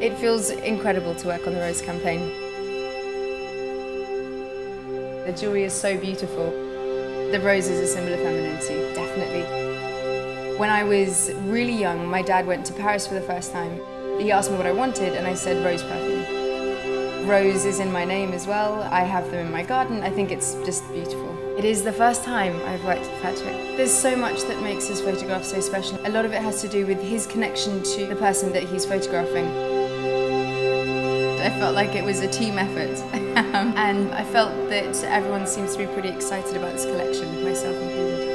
It feels incredible to work on the Rose campaign. The jewellery is so beautiful. The rose is a symbol of femininity, definitely. When I was really young, my dad went to Paris for the first time. He asked me what I wanted and I said rose perfume. Rose is in my name as well. I have them in my garden. I think it's just beautiful. It is the first time I've worked with Patrick. There's so much that makes his photograph so special. A lot of it has to do with his connection to the person that he's photographing. I felt like it was a team effort. And I felt that everyone seems to be pretty excited about this collection, myself included.